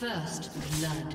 First blood.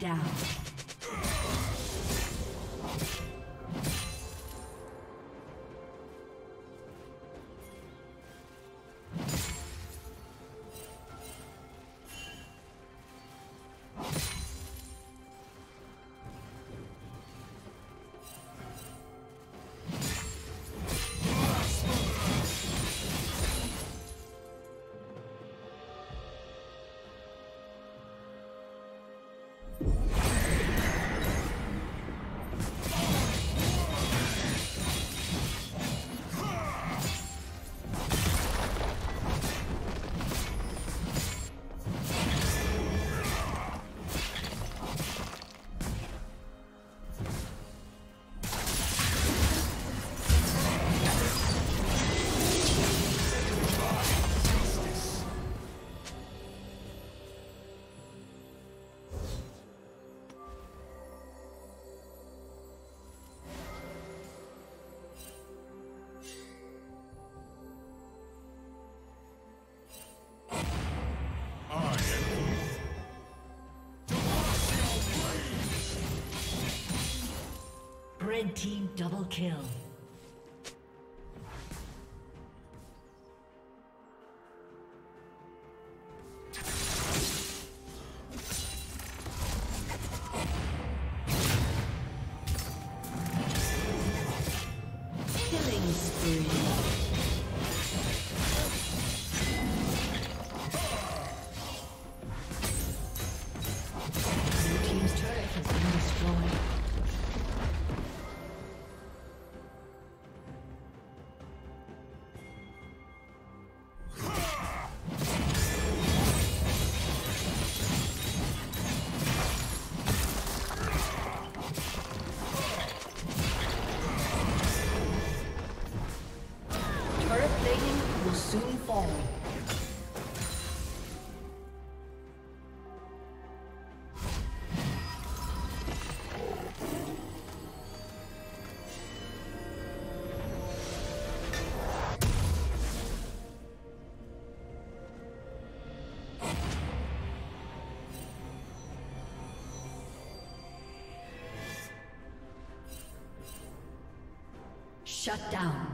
Down. Red team double kill. Shut down.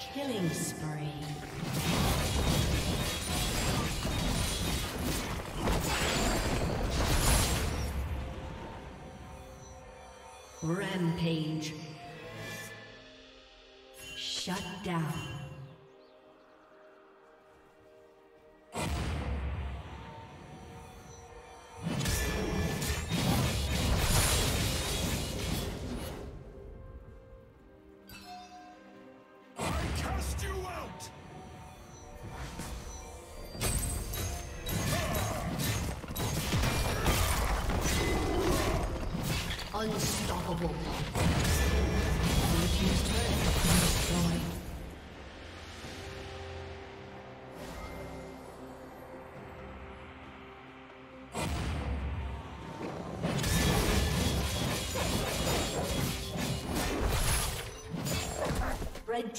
Killing spree. Rampage. Shut down. Unstoppable. Blue team's turret has been destroyed. Red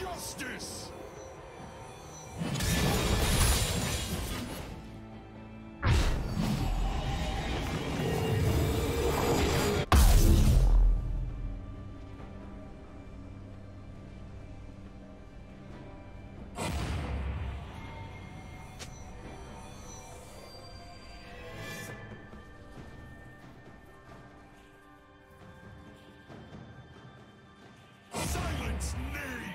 Justice! Silence, knave!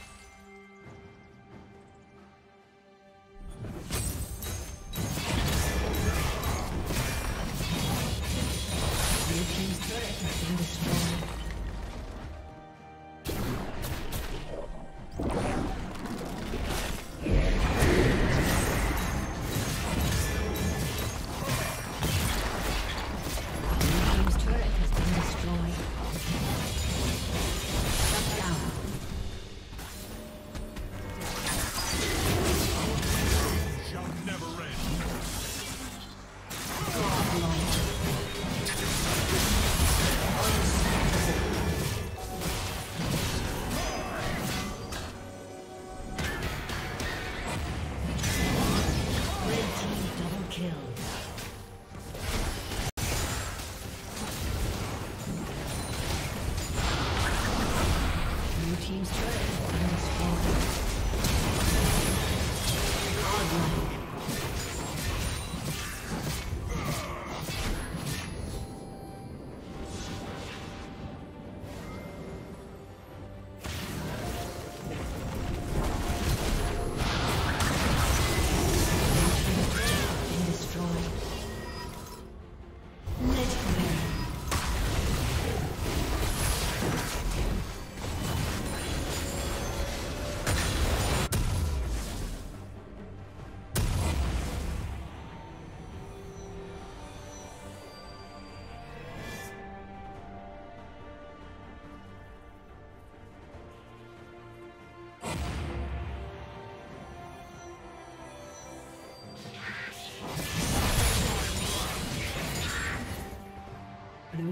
Your team's turret has been destroyed. Blue